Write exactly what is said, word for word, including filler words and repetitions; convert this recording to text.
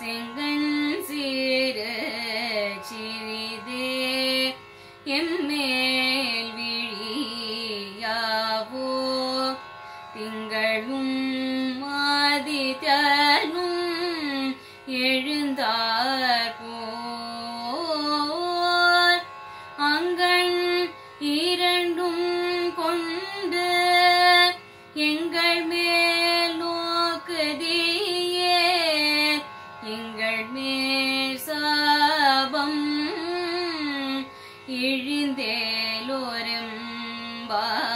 செங்கண் சீர சிறிதே எம்மேல் விழியாவோ திங்களும் ஆதித்தனும் எழுந்தார் போர் அங்கண் இரண்டும் கொண்டு எங்கள் மேல் நோக்குதியே எங்கள் மேல் சாபம் இழிந்தேலோரும் பா